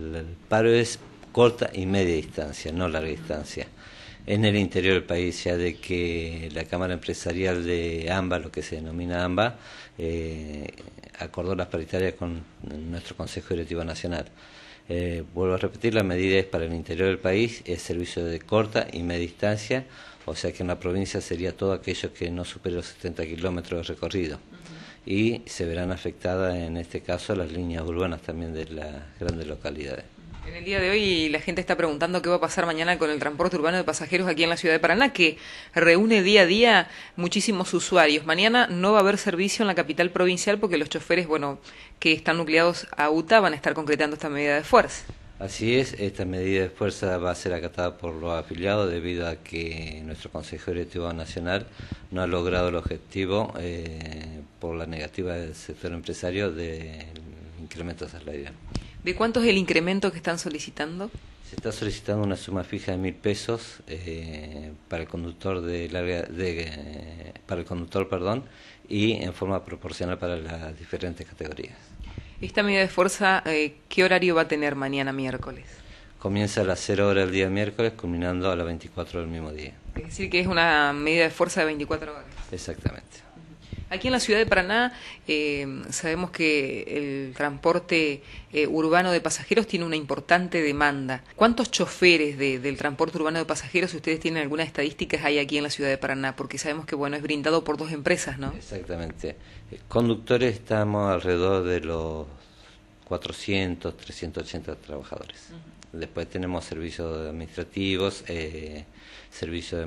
El paro es corta y media distancia, no larga distancia. En el interior del país, ya de que la Cámara Empresarial de AMBA, lo que se denomina AMBA, acordó las paritarias con nuestro Consejo Directivo Nacional. Vuelvo a repetir, la medida es para el interior del país, es servicio de corta y media distancia, o sea que en la provincia sería todo aquello que no supere los 70 kilómetros de recorrido. Y se verán afectadas en este caso las líneas urbanas también de las grandes localidades. En el día de hoy la gente está preguntando qué va a pasar mañana con el transporte urbano de pasajeros aquí en la ciudad de Paraná, que reúne día a día muchísimos usuarios. Mañana no va a haber servicio en la capital provincial porque los choferes, que están nucleados a UTA van a estar concretando esta medida de fuerza. Así es, esta medida de fuerza va a ser acatada por los afiliados debido a que nuestro Consejo Directivo Nacional no ha logrado el objetivo por la negativa del sector empresario del incremento salarial. ¿De cuánto es el incremento que están solicitando? Se está solicitando una suma fija de 1.000 pesos para el conductor y en forma proporcional para las diferentes categorías. Esta medida de fuerza, ¿qué horario va a tener mañana miércoles? Comienza a las 0 horas el día miércoles, culminando a las 24 del mismo día. Es decir, que es una medida de fuerza de 24 horas. Exactamente. Aquí en la ciudad de Paraná sabemos que el transporte urbano de pasajeros tiene una importante demanda. ¿Cuántos choferes del transporte urbano de pasajeros, si ustedes tienen algunas estadísticas, hay aquí en la ciudad de Paraná? Porque sabemos que es brindado por dos empresas, ¿no? Exactamente. Conductores estamos alrededor de los 400, 380 trabajadores. Después tenemos servicios administrativos, servicios de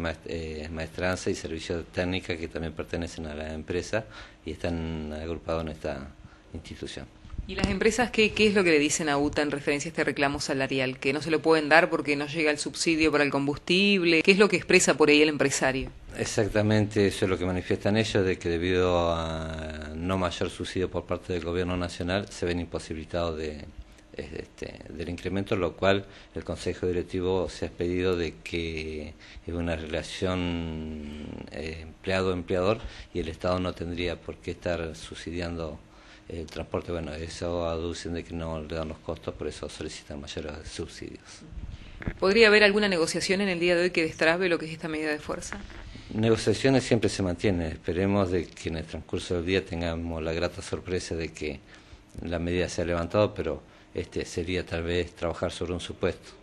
maestranza y servicios de técnica que también pertenecen a la empresa y están agrupados en esta institución. ¿Y las empresas qué es lo que le dicen a UTA en referencia a este reclamo salarial? ¿Que no se lo pueden dar porque no llega el subsidio para el combustible? ¿Qué es lo que expresa por ahí el empresario? Exactamente, eso es lo que manifiestan ellos, de que debido a no mayor subsidio por parte del gobierno nacional se ven imposibilitados del incremento, lo cual el Consejo Directivo se ha pedido de que es una relación empleado-empleador y el Estado no tendría por qué estar subsidiando el transporte. Bueno, eso aducen de que no le dan los costos, por eso solicitan mayores subsidios. ¿Podría haber alguna negociación en el día de hoy que destrabe lo que es esta medida de fuerza? Negociaciones siempre se mantienen, esperemos de que en el transcurso del día tengamos la grata sorpresa de que la medida se ha levantado, pero sería tal vez trabajar sobre un supuesto.